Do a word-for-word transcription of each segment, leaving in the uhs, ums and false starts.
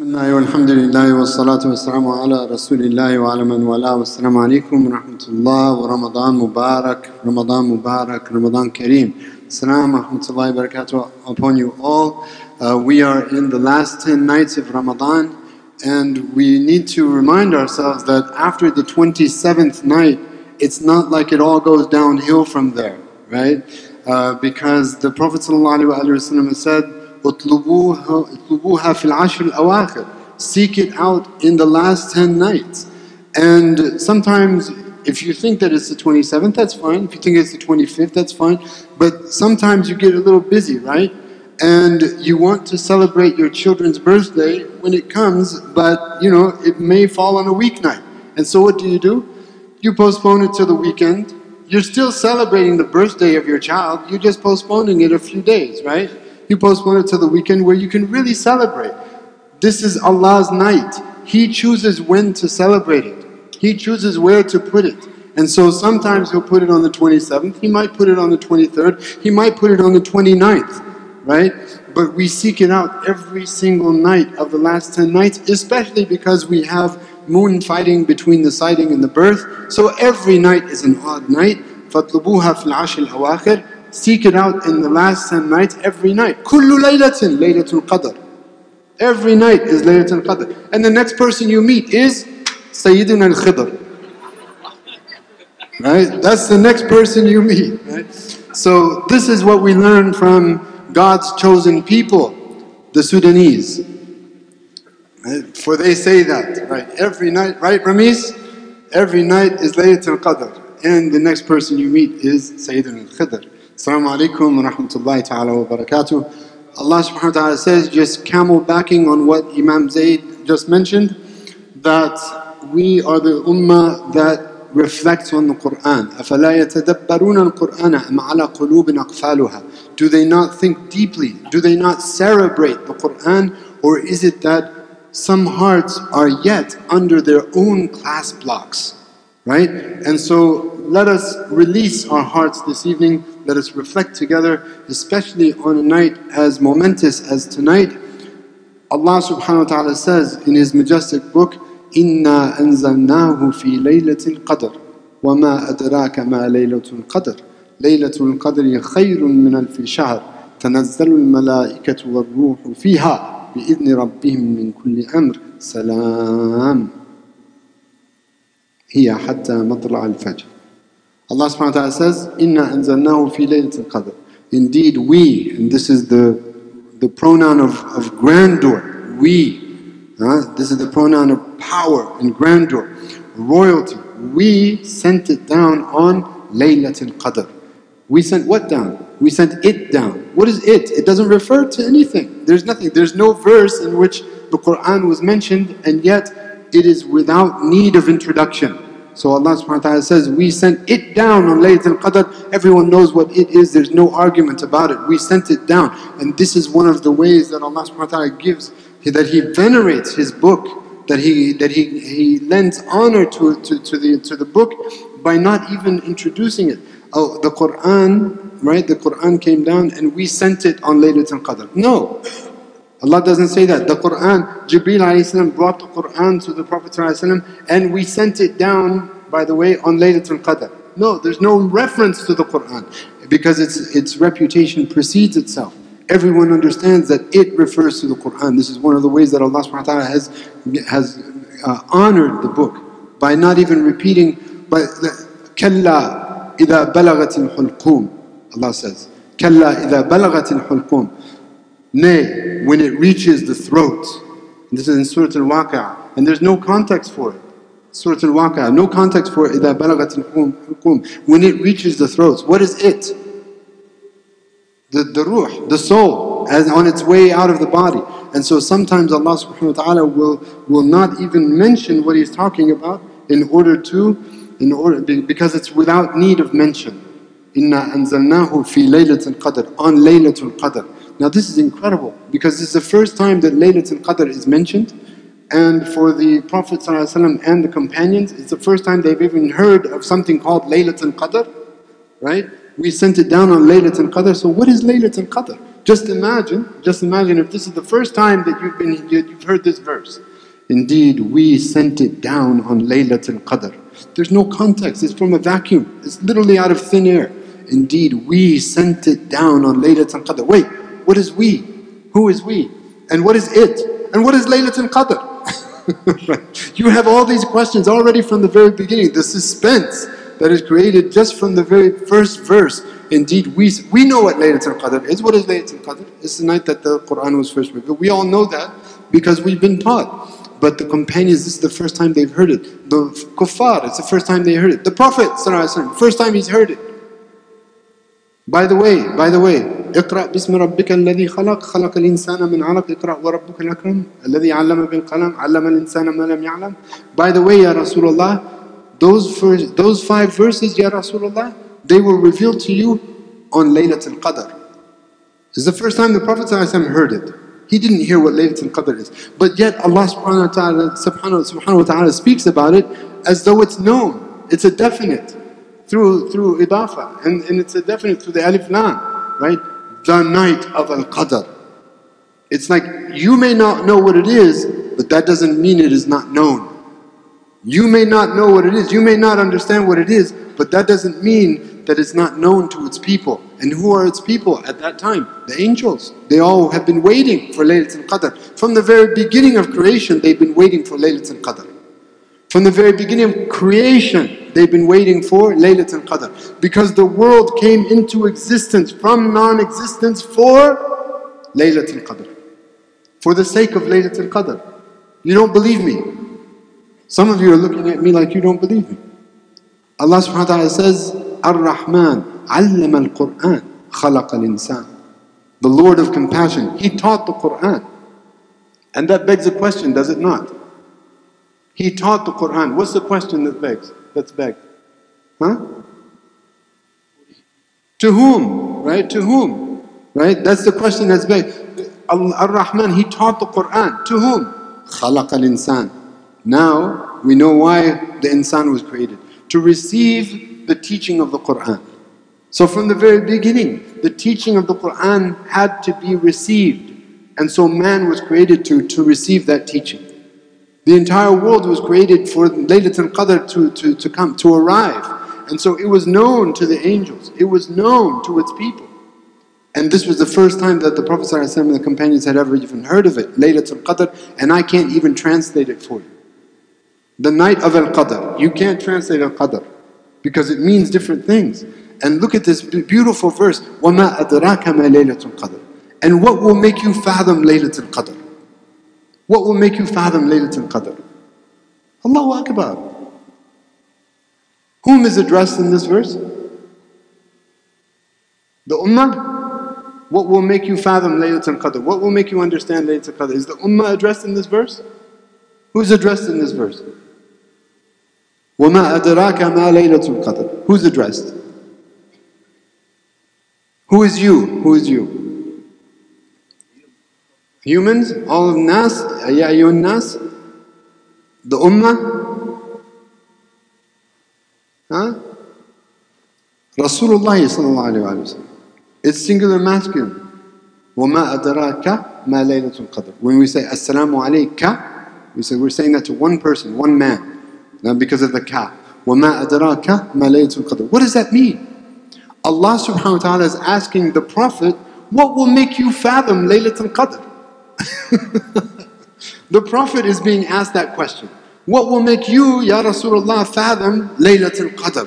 Bismillah, alhamdulillah, wa salatu wa salamu ala rasulillah wa ala man wala wa salamu alaikum wa rahmatullah wa Ramadan Mubarak, Ramadan Mubarak, Ramadan Kareem. Salam wa rahmatullahi wa barakatuh upon you all. Uh, we are in the last ten nights of Ramadan, and we need to remind ourselves that after the twenty-seventh night, it's not like it all goes downhill from there, right? Uh, because the Prophet ﷺ said, seek it out in the last ten nights. And sometimes if you think that it's the twenty-seventh, that's fine. If you think it's the twenty-fifth, that's fine. But sometimes you get a little busy, right? And you want to celebrate your children's birthday when it comes, but you know, it may fall on a weeknight. And so what do you do? You postpone it to the weekend. You're still celebrating the birthday of your child. You're just postponing it a few days, right? You postpone it to the weekend where you can really celebrate. This is Allah's night. He chooses when to celebrate it. He chooses where to put it. And so sometimes He'll put it on the twenty-seventh. He might put it on the twenty-third. He might put it on the twenty-ninth, right? But we seek it out every single night of the last ten nights, especially because we have moon fighting between the sighting and the birth. So every night is an odd night. فَاطْلُبُوهَا فِي الْعَشْرِ الْأَوَاخِرِ. Seek it out in the last ten nights every night. Kullu laylatin laylatul qadr. Every night is laylatul qadr. And the next person you meet is Sayyidina al-Khidr. Right? That's the next person you meet. Right? So this is what we learn from God's chosen people, the Sudanese. Right? For they say that, right? Every night, right, Ramiz? Every night is laylatul qadr. And the next person you meet is Sayyidina al-Khidr. Assalamu alaikum wa rahmatullahi ta'ala wa barakatuh. Allah subhanahu wa ta'ala says, just camel backing on what Imam Zayd just mentioned, that we are the ummah that reflects on the Qur'an. أَفَلَا يَتَدَبَّرُونَ الْقُرْآنَ أَمْ عَلَىٰ قُلُوبٍ أَقْفَالُهَا. Do they not think deeply? Do they not celebrate the Qur'an? Or is it that some hearts are yet under their own class blocks? Right? And so let us release our hearts this evening. Let us reflect together, especially on a night as momentous as tonight. Allah subhanahu wa ta'ala says in His majestic book, إِنَّا أَنزَلْنَاهُ فِي لَيْلَةِ الْقَدْرِ وَمَا أَدْرَاكَ مَا لَيْلَةُ الْقَدْرِ لَيْلَةُ الْقَدْرِ خَيْرٌ مِنْ أَلْفِ شَهْرٍ تَنَزَّلُ الْمَلَائِكَةُ وَالرُّوحُ فِيهَا بِإِذْنِ رَبِّهِمْ مِنْ كُلِّ أَمْرٍ سَلَامٌ هِيَ حَتَّى مَطْلَعِ الْفَجْرِ. Allah subhanahu wa ta'ala says, Inna anzalnahu fi laylatil qadr. Indeed, we, and this is the, the pronoun of, of grandeur, we, uh, this is the pronoun of power and grandeur, royalty. We sent it down on laylatil qadr. We sent what down? We sent it down. What is it? It doesn't refer to anything. There's nothing. There's no verse in which the Qur'an was mentioned, and yet it is without need of introduction. So Allah subhanahu wa ta'ala says, we sent it down on Laylatul Qadr. Everyone knows what it is. There's no argument about it. We sent it down. And this is one of the ways that Allah subhanahu wa ta'ala gives, that He venerates His book, that He that He, he lends honor to, to, to, the, to the book by not even introducing it. Oh, the Qur'an, right? The Qur'an came down and we sent it on Laylatul Qadr. No. Allah doesn't say that. The Qur'an, Jibreel alayhi salam brought the Qur'an to the Prophet alayhi salam, and we sent it down, by the way, on Laylatul Qadr. No, there's no reference to the Qur'an because its, its reputation precedes itself. Everyone understands that it refers to the Qur'an. This is one of the ways that Allah subhanahu wa ta'ala has, has uh, honored the book by not even repeating, by كَلَّا إِذَا بَلَغَتِ الْحُلْقُومِ. Allah says, كَلَّا إِذَا بَلَغَتِ الْحُلْقُومِ. Nay, when it reaches the throat. And this is in Surah Al-Waqi'ah, and there's no context for it. Surah Al-Waqi'ah, no context for إِذَا بَلَغَتِ الْحُلْقُومِ. When it reaches the throat, what is it? The, the ruh, the soul, as on its way out of the body. And so sometimes Allah subhanahu wa ta'ala will, will not even mention what He's talking about in order to, in order, because it's without need of mention. إِنَّا أَنزَلْنَاهُ فِي لَيْلَةِ الْقَدْرِ. On Laylatul Qadr. Now this is incredible because this is the first time that Laylatul Qadr is mentioned, and for the Prophet ﷺ and the companions, it's the first time they've even heard of something called Laylatul Qadr, right? We sent it down on Laylatul Qadr. So what is Laylatul Qadr? Just imagine, just imagine if this is the first time that you've been, you've heard this verse. Indeed, we sent it down on Laylatul Qadr. There's no context, it's from a vacuum. It's literally out of thin air. Indeed, we sent it down on Laylatul Qadr. Wait, what is we? Who is we? And what is it? And what is Laylatul Qadr? Right. You have all these questions already from the very beginning. The suspense that is created just from the very first verse. Indeed, we we know what Laylatul Qadr is. What is Laylatul Qadr? It's the night that the Quran was first revealed. We all know that because we've been taught. But the companions, this is the first time they've heard it. The kuffar, it's the first time they heard it. The Prophet, first time he's heard it. By the way, by the way, اقرأ بسم ربك الذي خلق خلق الإنسان من علق اقرأ وربك الأكرم الذي علم بالقلم علم الإنسان ما لم يعلم. By the way, Ya Rasulullah, those first, those five verses, Ya Rasulullah, they were revealed to you on Laylatul Qadr. It's the first time the Prophet heard it. He didn't hear what Laylatul Qadr is. But yet Allah subhanahu wa ta'ala subhanahu wa ta'ala speaks about it as though it's known. It's a definite through through idafa. And, and it's a definite through the alif lam, right? The night of Al-Qadr. It's like you may not know what it is, but that doesn't mean it is not known. You may not know what it is, you may not understand what it is, but that doesn't mean that it's not known to its people. And who are its people at that time? The angels. They all have been waiting for Laylatul Qadr. From the very beginning of creation, they've been waiting for Laylatul Qadr. From the very beginning of creation, they've been waiting for Laylatul Qadr. Because the world came into existence from non-existence for Laylatul Qadr. For the sake of Laylatul Qadr. You don't believe me. Some of you are looking at me like you don't believe me. Allah subhanahu wa ta'ala says, Ar-Rahman, allama al-Qur'an, khalaqa al-insan. The Lord of compassion, He taught the Qur'an. And that begs a question, does it not? He taught the Qur'an. What's the question that begs? That's begged. Huh? To whom? Right? To whom? Right? That's the question that's begged. Ar-Rahman, He taught the Qur'an. To whom? Khalaqa al-insan. Now, we know why the insan was created. To receive the teaching of the Qur'an. So from the very beginning, the teaching of the Qur'an had to be received. And so man was created to, to receive that teaching. The entire world was created for Laylatul Qadr to, to, to come, to arrive. And so it was known to the angels. It was known to its people. And this was the first time that the Prophet ﷺ and the companions had ever even heard of it, Laylatul Qadr, and I can't even translate it for you. The night of Al-Qadr. You can't translate Al-Qadr, because it means different things. And look at this beautiful verse, وَمَا أَدْرَاكَ مَا لَيْلَةُ الْقَدْرِ. And what will make you fathom Laylatul Qadr? What will make you fathom Laylatul Qadr? Allahu Akbar. Whom is addressed in this verse? The Ummah? What will make you fathom Laylatul Qadr? What will make you understand Laylatul Qadr? Is the Ummah addressed in this verse? Who's addressed in this verse? وَمَا أَدْرَاكَ مَا لَيْلَةُ الْقَدْرِ. Who's addressed? Who is you? Who is you? Humans? All of Nas? يَا أَيُّهَا النَّاسِ. The Ummah? Huh? Rasulullah sallallahu alayhi wa sallam. It's singular masculine. وَمَا أَدْرَاكَ مَا لَيْلَةُ الْقَدْرِ. When we say Assalamu alayka, we say we're saying that to one person, one man. Now, because of the ka. وَمَا أَدْرَاكَ مَا لَيْلَةُ الْقَدْرِ. What does that mean? Allah subhanahu wa ta'ala is asking the Prophet, what will make you fathom Laylatul Qadr? The Prophet is being asked that question. What will make you, Ya Rasulullah, fathom Laylatul Qadr?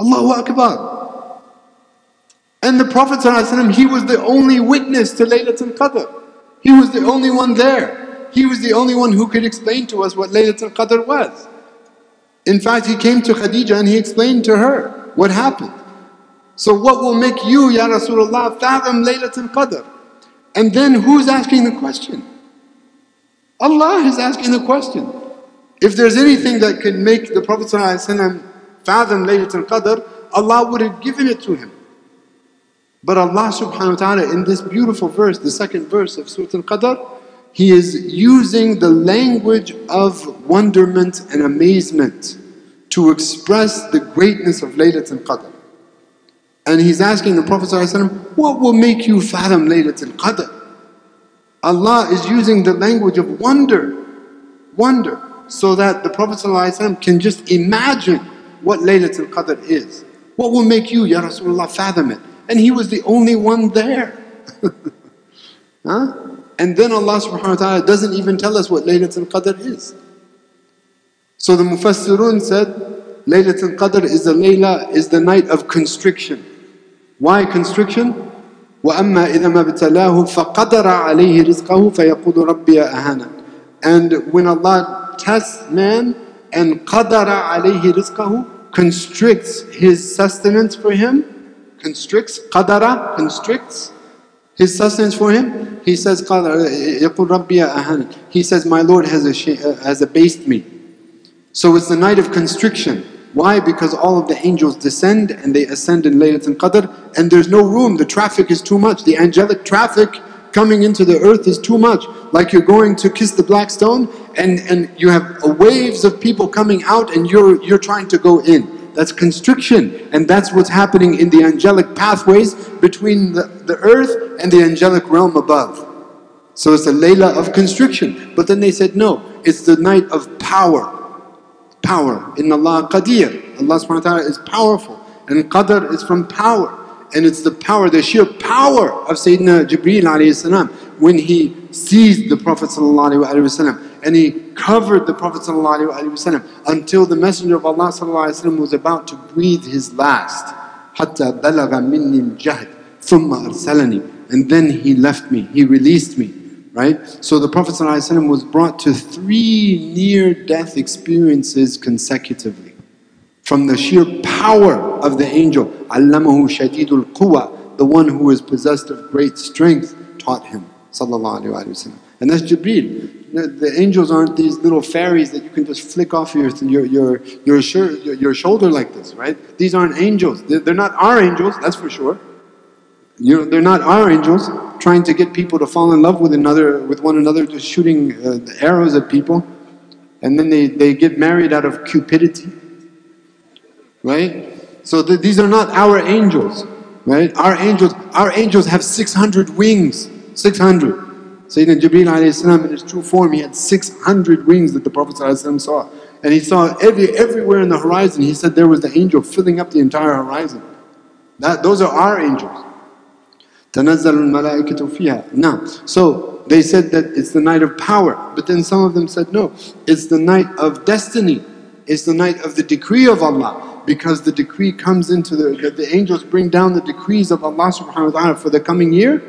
Allahu Akbar. And the Prophet ﷺ, he was the only witness to Laylatul Qadr. He was the only one there. He was the only one who could explain to us what Laylatul Qadr was. In fact, he came to Khadija and he explained to her what happened. So what will make you, Ya Rasulullah, fathom Laylatul Qadr? And then who's asking the question? Allah is asking the question. If there's anything that could make the Prophet ﷺ fathom Laylatul Qadr, Allah would have given it to him. But Allah subhanahu wa ta'ala, in this beautiful verse, the second verse of Surah Al-Qadr, He is using the language of wonderment and amazement to express the greatness of Laylatul Qadr. And he's asking the Prophet ﷺ, what will make you fathom Laylatul Qadr? Allah is using the language of wonder, wonder, so that the Prophet ﷺ can just imagine what Laylatul Qadr is. What will make you, Ya Rasulullah, fathom it? And he was the only one there. Huh? And then Allah subhanahu wa ta'ala doesn't even tell us what Laylatul Qadr is. So the Mufassirun said, Laylatul Qadr is the Layla, is the night of constriction. Why constriction? وَأَمَّا إِذَا مَا بِتَلَاهُ فَقَدَرَ عَلَيْهِ رِزْقَهُ فَيَقُولُ رَبِّيَ أَهَانًا. And when Allah tests man and قَدَرَ عَلَيْهِ رِزْقَهُ, constricts his sustenance for him, constricts, قَدَرَ, constricts his sustenance for him, he says, يَقُولُ رَبِّيَ أَهَانًا. He says, my Lord has, has abased me. So it's the night of constriction. Why? Because all of the angels descend and they ascend in Laylatul Qadr, and there's no room. The traffic is too much. The angelic traffic coming into the earth is too much. Like you're going to kiss the black stone, and, and you have waves of people coming out, and you're, you're trying to go in. That's constriction, and that's what's happening in the angelic pathways between the, the earth and the angelic realm above. So it's the Layla of constriction. But then they said, no, it's the night of power. Power. Inna Allah Qadir. Allah subhanahu wa ta'ala is powerful. And Qadr is from power. And it's the power, the sheer power of Sayyidina Jibreel alayhi salam, when he seized the Prophet sallallahu alayhi wa sallam, and he covered the Prophet sallallahu alayhi wa sallam until the Messenger of Allah sallallahu alayhi wa sallam was about to breathe his last. Hatta balaga minni al-jahd thumma arsalani. And then he left me. He released me. Right? So the Prophet ﷺ was brought to three near-death experiences consecutively from the sheer power of the angel. Allamahu shadidul quwa, the one who is possessed of great strength, taught him. And that's Jibreel. The, the angels aren't these little fairies that you can just flick off your, your, your, your, shirt, your, your shoulder like this, right? These aren't angels. They're, they're not our angels, that's for sure. You know, they're not our angels trying to get people to fall in love with another, with one another, just shooting uh, arrows at people, and then they, they get married out of cupidity, right? So th these are not our angels, right? Our angels, our angels have six hundred wings, six hundred. Sayyidina Jibreel alayhi salam in his true form, he had six hundred wings that the Prophet alayhi salam saw, and he saw every everywhere in the horizon. He said there was the angel filling up the entire horizon. That those are our angels. Now, so they said that it's the night of power, but then some of them said no, it's the night of destiny, it's the night of the decree of Allah, because the decree comes into the, the, the angels bring down the decrees of Allah subhanahu wa ta'ala for the coming year,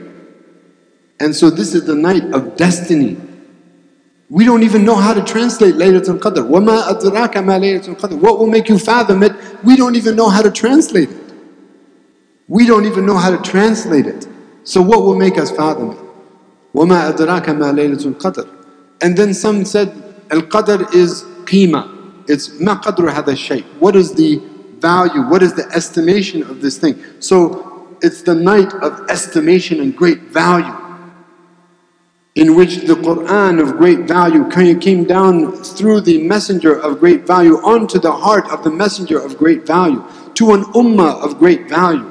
and so this is the night of destiny. We don't even know how to translate Laylatul Qadr. وَمَا أَدْرَاكَ مَا لَيْلَةُ الْقَدْر. What will make you fathom it? We don't even know how to translate it. We don't even know how to translate it. So what will make us fathom it? وَمَا أَدْرَاكَ مَا لَيْلَةُ الْقَدْرِ. And then some said, Al-Qadr is qima. It's مَا قَدْرُ هَذَا الشَّيْء. What is the value? What is the estimation of this thing? So it's the night of estimation and great value, in which the Qur'an of great value came down through the messenger of great value onto the heart of the messenger of great value, to an ummah of great value.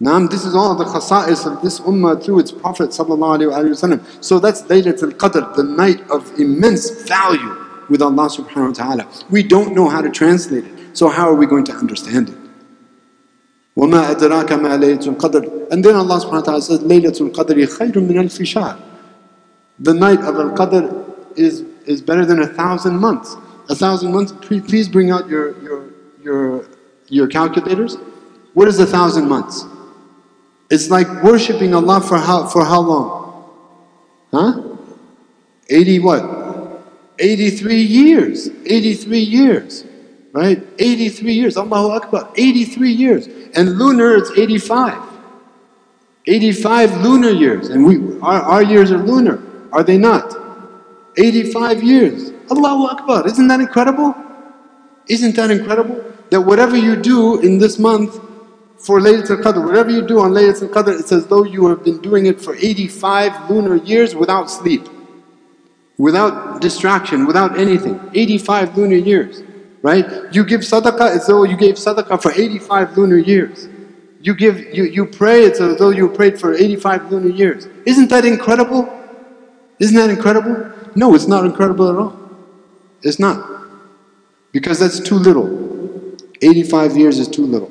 Naam, this is all the khasa'is of this ummah through its Prophet sallallahu alayhi wa. So that's Laylatul Qadr, the night of immense value with Allah subhanahu wa ta'ala. We don't know how to translate it, so how are we going to understand it? وَمَا أَدْرَاكَ مَا لَيْلَةُ الْقَدْرِ. And then Allah subhanahu wa ta'ala says, Laylatul Qadri khayrun min alfi shahr. The night of Al-Qadr is, is better than a thousand months. A thousand months, please bring out your, your, your, your calculators. What is a thousand months? It's like worshipping Allah for how, for how long? Huh? eighty what? eighty-three years. eighty-three years. Right? eighty-three years. Allahu Akbar. eighty-three years. And lunar, it's eighty-five. eighty-five lunar years. And we, our, our years are lunar. Are they not? eighty-five years. Allahu Akbar. Isn't that incredible? Isn't that incredible? That whatever you do in this month, for Laylatul Qadr, whatever you do on Laylatul Qadr, it's as though you have been doing it for eighty-five lunar years without sleep, without distraction, without anything. eighty-five lunar years, right? You give sadaqah, it's as though you gave sadaqah for eighty-five lunar years. You give, you, you pray, it's as though you prayed for eighty-five lunar years. Isn't that incredible? Isn't that incredible? No, it's not incredible at all. It's not. Because that's too little. eighty-five years is too little.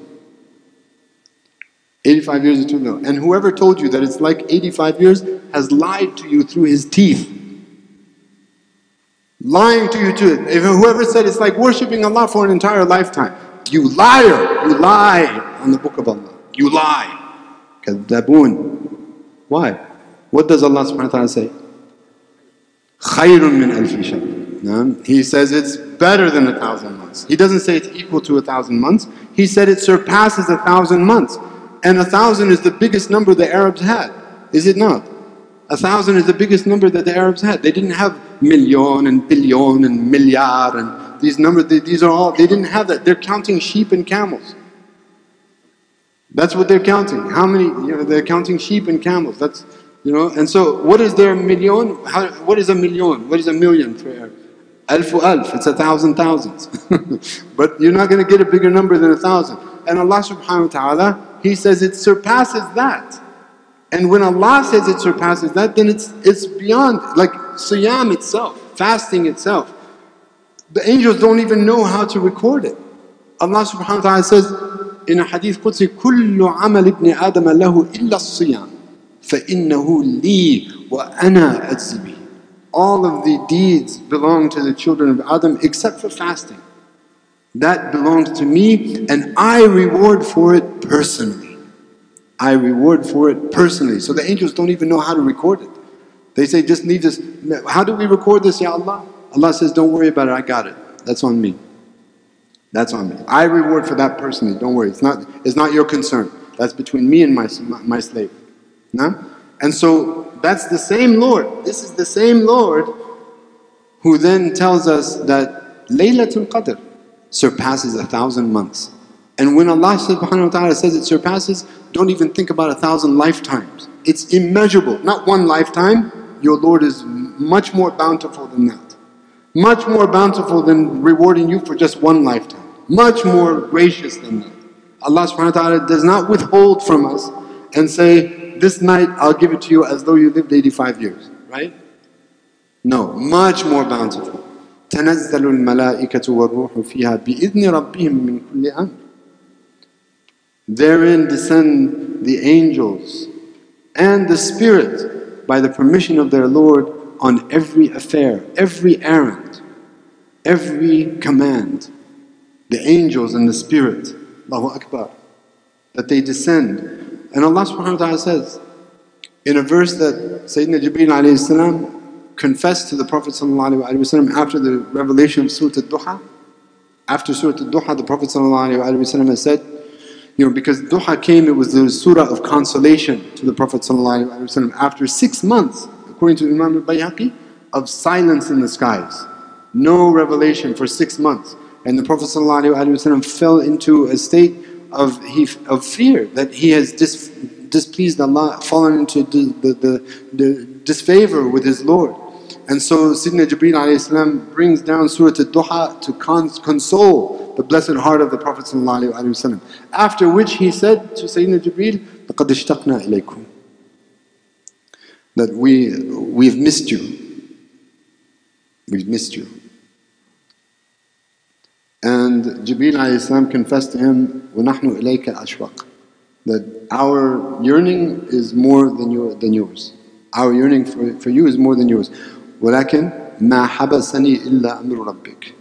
eighty-five years is too little. And whoever told you that it's like eighty-five years has lied to you through his teeth. Lying to you too. If whoever said it's like worshipping Allah for an entire lifetime. You liar! You lie on the book of Allah. You lie. Kadabun. Why? What does Allah subhanahu wa ta'ala say? Khayrun min alfi shahr. He says it's better than a thousand months. He doesn't say it's equal to a thousand months. He said it surpasses a thousand months. And a thousand is the biggest number the Arabs had. Is it not? A thousand is the biggest number that the Arabs had. They didn't have million and billion and milyar and these numbers. They, these are all, they didn't have that. They're counting sheep and camels. That's what they're counting. How many, you know, they're counting sheep and camels. That's, you know, and so what is their million? How, what is a million? What is a million for Arabs? Alfu alf, it's a thousand thousands. But you're not going to get a bigger number than a thousand. And Allah subhanahu wa ta'ala, He says it surpasses that. And when Allah says it surpasses that, then it's, it's beyond, like siyam itself, fasting itself. The angels don't even know how to record it. Allah subhanahu wa ta'ala says in a hadith Qudsi, كُلُّ عَمَلِ ابْنِ آدَمَ لَهُ إِلَّا الصِّيَامِ فَإِنَّهُ لِي وَأَنَا أَجْزِبِهِ. All of the deeds belong to the children of Adam except for fasting. That belongs to me and I reward for it personally. I reward for it personally. So the angels don't even know how to record it. They say, just leave this. How do we record this, Ya Allah? Allah says, don't worry about it, I got it. That's on me. That's on me. I reward for that personally, don't worry. It's not, it's not your concern. That's between me and my, my slave. No? And so that's the same Lord. This is the same Lord who then tells us that Laylatul Qadr surpasses a thousand months. And when Allah subhanahu wa ta'ala says it surpasses, don't even think about a thousand lifetimes. It's immeasurable. Not one lifetime. Your Lord is much more bountiful than that. Much more bountiful than rewarding you for just one lifetime. Much more gracious than that. Allah subhanahu wa ta'ala does not withhold from us and say, this night I'll give it to you as though you lived eighty-five years. Right? No. Much more bountiful. تنزل الملائكة والروح فيها بإذن ربهم من كل أمر. Therein descend the angels and the spirit by the permission of their Lord on every affair, every errand, every command. The angels and the spirit, Allahu Akbar, that they descend. And Allah subhanahu wa ta'ala says in a verse that Sayyidina Jibreel alayhi salam confessed to the Prophet ﷺ after the revelation of Surah Al-Duha. After Surah Al-Duha, the Prophet ﷺ said, you know, because Duha came, it was the surah of consolation to the Prophet ﷺ after six months, according to Imam al-Bayhaqi, of silence in the skies. No revelation for six months. And the Prophet ﷺ fell into a state of, he, of fear that he has dis, displeased Allah, fallen into the, the, the, the disfavor with his Lord. And so Sayyidina Jibreel alayhi salam brings down Surah Al-Duha to cons console the blessed heart of the Prophet sallallahu alayhi wa sallam. After which he said to Sayyidina Jibreel, لَقَدْ اشْتَقْنَا إِلَيْكُمْ, that we, we've missed you. We've missed you. And Jibreel alayhi salam confessed to him, وَنَحْنُ إِلَيْكَ أَشْوَقْ, that our yearning is more than, your, than yours. Our yearning for, for you is more than yours. وَلَكِنْ مَا حَبَسَنِي إِلَّا أَمْرُ رَبِّكَ.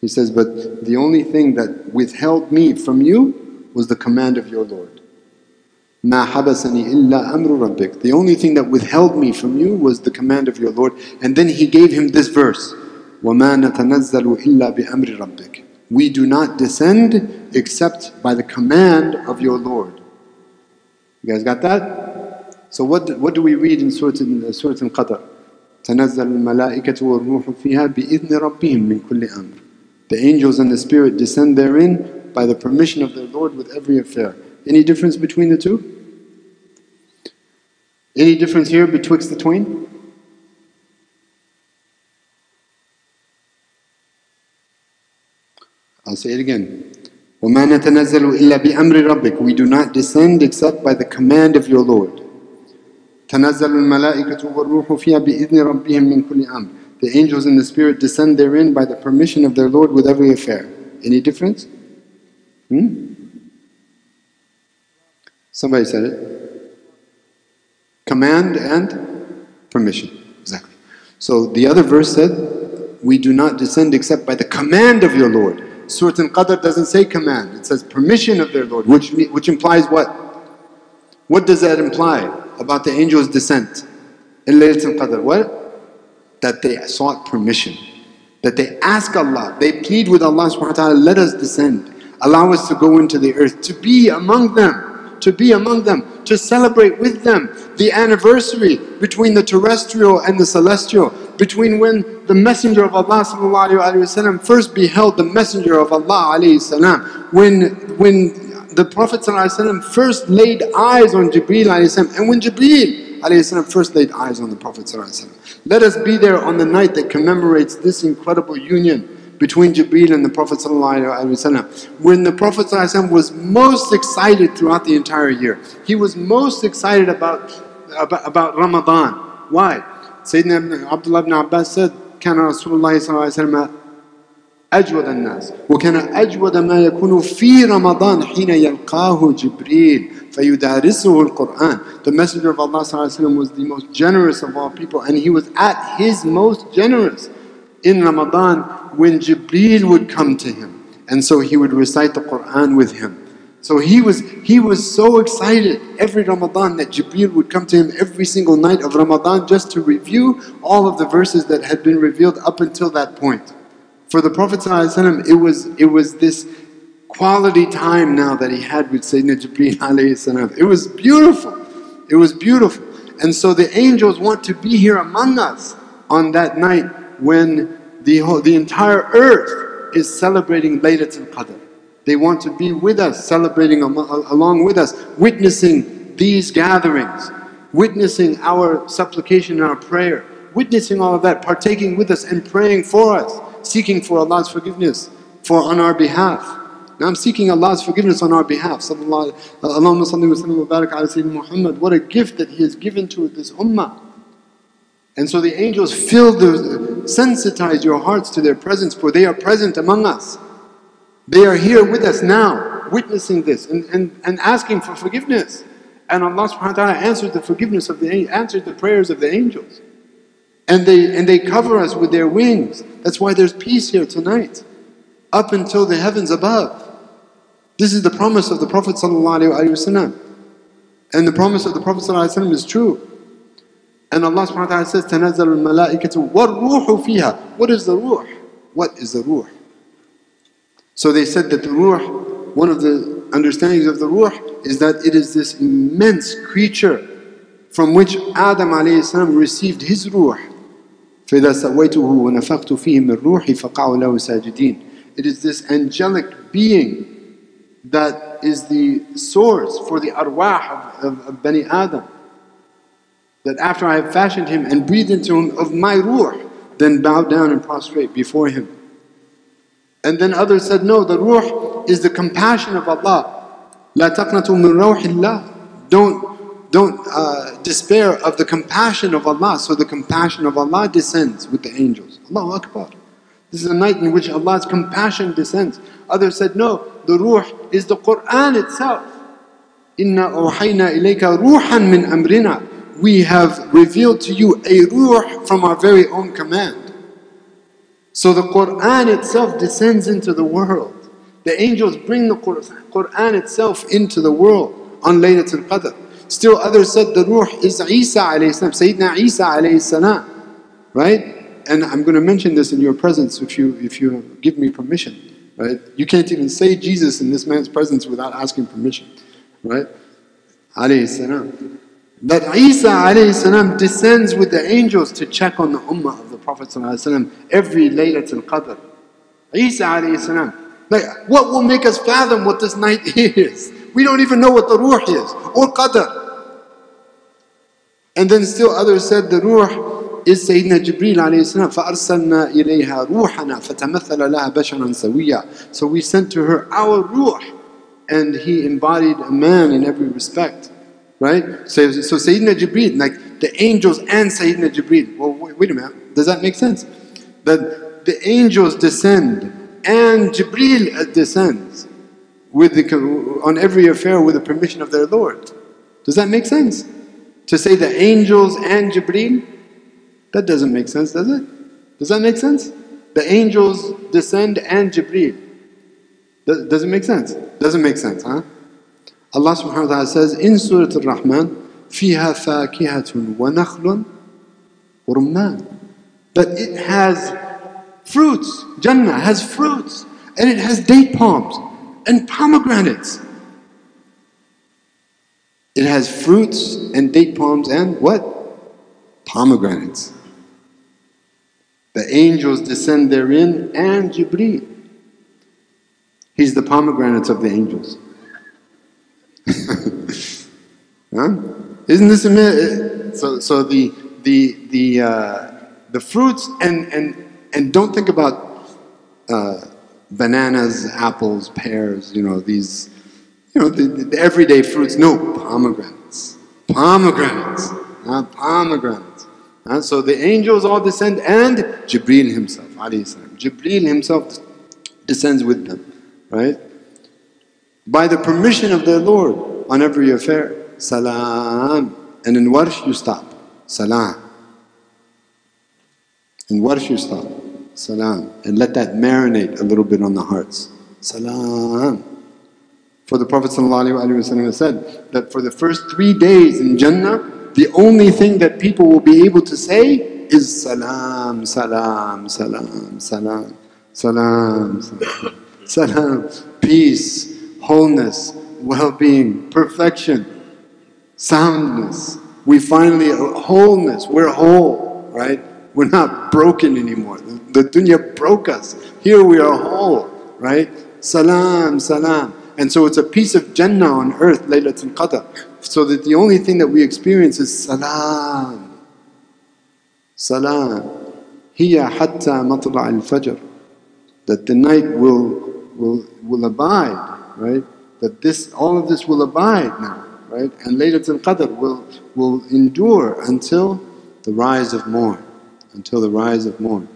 He says, but the only thing that withheld me from you was the command of your Lord. مَا حَبَسَنِي إِلَّا أَمْرُ رَبِّكَ. The only thing that withheld me from you was the command of your Lord. And then he gave him this verse, وَمَا نَتَنَزَّلُ إِلَّا بِأَمْرِ رَبِّكَ. We do not descend except by the command of your Lord. You guys got that? So what do, what do we read in Surah Al-Qadr? تَنَزَّلُ الْمَلَائِكَةُ وَالْرُوحُ فِيهَا بِإِذْنِ رَبِّهِمْ مِنْ كُلِّ أَمْرٍ. The angels and the spirit descend therein by the permission of their Lord with every affair. Any difference between the two? Any difference here betwixt the twain? I'll say it again. وَمَا نَتَنَزَّلُ إِلَّا بِأَمْرِ رَبِّكَ We do not descend except by the command of your Lord. تَنَزَّلُ الْمَلَائِكَةُ وَالرُّوحُ فِيهَا بِإِذْنِ رَبِّهِمْ مِنْ كُلِّ أَمْرٍ The angels and the spirit descend therein by the permission of their Lord with every affair. Any difference? Hmm? Somebody said it. Command and permission. Exactly. So the other verse said, we do not descend except by the command of your Lord. Surat Al-Qadr doesn't say command, it says permission of their Lord, which, which implies what? What does that imply about the angel's descent in Laylatul Qadr? What? That they sought permission, that they ask Allah, they plead with Allah subhanahu wa ta'ala, let us descend, allow us to go into the earth, to be among them, to be among them, to celebrate with them the anniversary between the terrestrial and the celestial, between when the Messenger of Allah sallallahu alaihi wasallam first beheld the Messenger of Allah alayhi salam, when when the Prophet sallallahu alaihi wasallam first laid eyes on Jibreel alayhi salam, and when Jibreel alayhi salam first laid eyes on the Prophet sallallahu alaihi wasallam. Let us be there on the night that commemorates this incredible union between Jibreel and the Prophet sallallahu alaihi wasallam, when the Prophet sallallahu alaihi wasallam was most excited throughout the entire year. He was most excited about about, about Ramadan. Why? Sayyidina Abdullah ibn Abbas said, كان رسول الله صلى الله عليه وسلم أجود الناس وكان أجود ما يكون في رمضان حين يلقاه جبريل فيدارسه القرآن. The Messenger of Allah صلى الله عليه وسلم was the most generous of all people, and he was at his most generous in Ramadan when Jibreel would come to him, and so he would recite the Quran with him. So he was, he was so excited every Ramadan that Jibreel would come to him every single night of Ramadan just to review all of the verses that had been revealed up until that point. For the Prophet ﷺ, it was, it was this quality time now that he had with Sayyidina Jibreel alayhi salam. It was beautiful. It was beautiful. And so the angels want to be here among us on that night when the, whole, the entire earth is celebrating Laylatul Qadr. They want to be with us, celebrating along with us, witnessing these gatherings, witnessing our supplication and our prayer, witnessing all of that, partaking with us and praying for us, seeking for Allah's forgiveness for on our behalf. Now I'm seeking Allah's forgiveness on our behalf. Sallallahu alaihi wasallam, barak ala sayyidina Muhammad. What a gift that he has given to this ummah. And so the angels fill the, sensitize your hearts to their presence, for they are present among us. They are here with us now, witnessing this and, and, and asking for forgiveness. And Allah subhanahu wa ta'ala answered the forgiveness of the answered the prayers of the angels. And they and they cover us with their wings. That's why there's peace here tonight, up until the heavens above. This is the promise of the Prophet sallallahu alaihi wasallam. And the promise of the Prophet sallallahu alaihi wasallam is true. And Allah subhanahu wa ta'ala says, Tanazzalul Malaikatu war-ruhu fiha. What is the ruh? What is the ruh? So they said that the ruh, one of the understandings of the ruh is that it is this immense creature from which Adam alayhi salam received his ruh. فَإِذَا سَوَّيْتُهُ وَنَفَقْتُ فِيهِ مِنْ رُوحِي فَقَعُوا لَهُ سَاجِدِينَ. It is this angelic being that is the source for the arwah of, of, of Bani Adam. That after I have fashioned him and breathed into him of my ruh, then bow down and prostrate before him. And then others said, no, the ruh is the compassion of Allah. La taqnatu min rawhillah. Don't, don't uh, despair of the compassion of Allah. So the compassion of Allah descends with the angels. Allahu Akbar. This is a night in which Allah's compassion descends. Others said, no, the ruh is the Quran itself. Inna awhayna ilayka ruhan min amrina. We have revealed to you a ruh from our very own command. So the Qur'an itself descends into the world. The angels bring the Qur'an itself into the world on Laylatul Qadr. Still others said the ruh is Isa alayhi salam, Sayyidina Isa alayhi salam, right? And I'm going to mention this in your presence if you, if you give me permission, right? You can't even say Jesus in this man's presence without asking permission, right? Alayhi salam. That Isa alayhi salam descends with the angels to check on the ummah of the Prophet sallallahu alaihi wasallam every Laylatul Qadr. Isa alayhi salam. Like, what will make us fathom what this night is? We don't even know what the ruh is or qadr. And then still others said the ruh إذ سيدنا جبريل عليه السلام فأرسلنا إليها روحنا فتمثل لها بشرا سويا. So we sent to her our ruh, and he embodied a man in every respect, right? So, so Sayyidina Jibreel, like the angels and Sayyidina Jibreel. Well, wait, wait a minute, does that make sense? That the angels descend and Jibreel descends with the, on every affair with the permission of their Lord. Does that make sense? To say the angels and Jibreel, that doesn't make sense, does it? Does that make sense? The angels descend and Jibreel. Does it make sense? Doesn't make sense, huh? Allah subhanahu wa ta'ala says in Surah Al-Rahman, فِيهَا فَاكِهَةٌ وَنَخْلٌ وَرُمَّانٌ, that it has fruits, Jannah has fruits, and it has date palms and pomegranates. It has fruits and date palms and what? Pomegranates. The angels descend therein and Jibreel. He's the pomegranates of the angels. Huh? Isn't this amazing? So, so the the the uh, the fruits and and and don't think about uh, bananas, apples, pears. You know these, you know the, the everyday fruits. No, pomegranates, pomegranates, huh? Pomegranates. Huh? So the angels all descend, and Jibreel himself, alayhi salam, Jibreel himself descends with them. Right? By the permission of their Lord on every affair, salam. And in warsh you stop, salam. In warsh you stop, salam. And let that marinate a little bit on the hearts, salam. For the Prophet ﷺ said that for the first three days in Jannah, the only thing that people will be able to say is salam, salam, salam, salam, salam, salam. Salam, peace, wholeness, well-being, perfection, soundness. We finally, wholeness, we're whole, right? We're not broken anymore. The, the dunya broke us. Here we are whole, right? Salam, salam. And so it's a piece of Jannah on earth, Laylatul Qadr. So that the only thing that we experience is salam. Salam. Hiya hatta matla' al-fajr. That the night will Will, will abide, right? That this, all of this will abide now, right? And Laylatul Qadr will will endure until the rise of morn, until the rise of morn.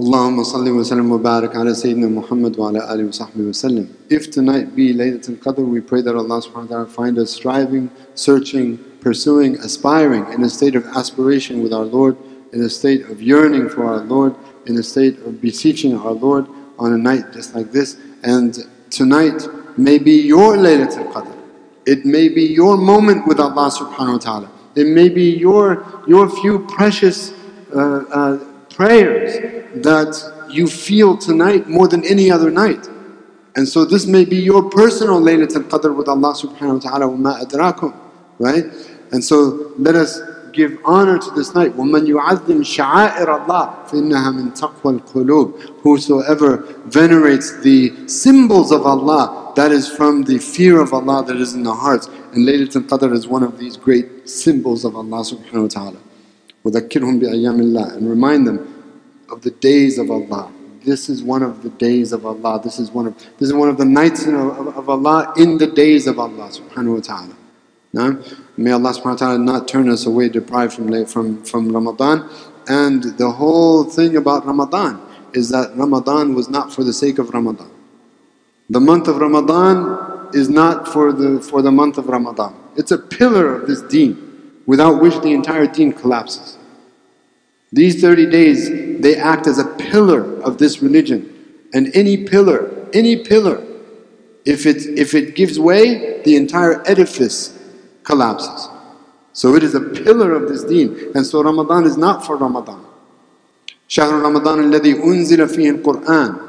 Allahumma salli wa sallim wa barak ala Sayyidina Muhammad wa ala alihi wa sahbihi wa sallim. If tonight be Laylatul Qadr, we pray that Allah subhanahu wa ta'ala find us striving, searching, pursuing, aspiring in a state of aspiration with our Lord, in a state of yearning for our Lord, in a state of beseeching our Lord on a night just like this. And tonight may be your Laylatul Qadr. It may be your moment with Allah subhanahu wa ta'ala. It may be your, your few precious uh, uh, prayers that you feel tonight more than any other night. And so this may be your personal Laylatul Qadr with Allah subhanahu wa ta'ala, وَمَا أَدْرَاكُمْ, right? And so let us give honor to this night. وَمَنْ يُعَذِّمْ شَعَائِرَ اللَّهِ فَإِنَّهَا مِنْ تَقْوَى الْقُلُوبِ. Whosoever venerates the symbols of Allah, that is from the fear of Allah that is in the hearts. And Laylatul Qadr is one of these great symbols of Allah subhanahu wa ta'ala. وَذَكِّرْهُمْ بِأَيَّامِ اللَّهِ, and remind them of the days of Allah. This is one of the days of Allah. This is one of, this is one of the nights of, of, of Allah in the days of Allah subhanahu wa ta'ala. No? May Allah subhanahu wa ta'ala not turn us away deprived from, from, from Ramadan. And the whole thing about Ramadan is that Ramadan was not for the sake of Ramadan. The month of Ramadan is not for the, for the month of Ramadan. It's a pillar of this deen, without which the entire deen collapses. These thirty days, they act as a pillar of this religion. And any pillar, any pillar, if it, if it gives way, the entire edifice collapses. So it is a pillar of this deen. And so Ramadan is not for Ramadan. شهر رمضان الذي أنزل فيه القرآن.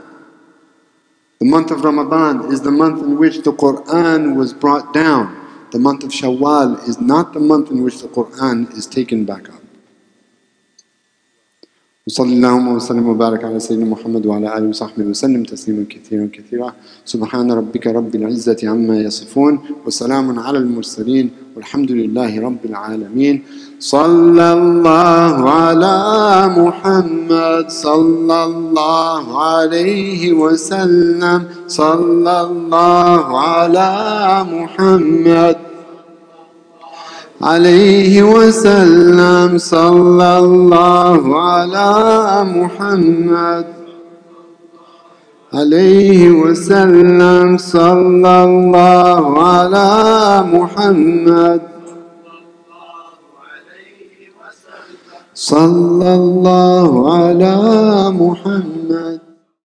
The month of Ramadan is the month in which the Quran was brought down. The month of Shawwal is not the month in which the Quran is taken back up. وصلى اللهم وسلم وبارك على سيدنا محمد وعلى آله وصحبه وسلم تسليما كثيرا كثيرا. سبحان ربك رب العزة عما يصفون وسلام على المرسلين والحمد لله رب العالمين. صلى الله على محمد صلى الله عليه وسلم صلى الله على محمد عليه وسلم صلى الله على محمد عليه وسلم صلى الله على محمد صلى الله على محمد.